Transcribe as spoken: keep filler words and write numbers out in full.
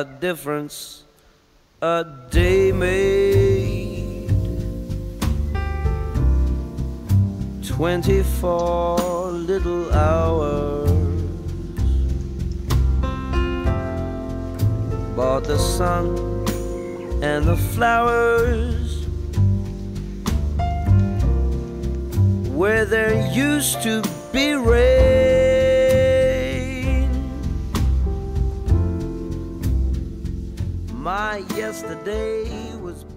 a difference a day made. Twenty-four little hours bought the sun and the flowers where there used to be rain. My yesterday was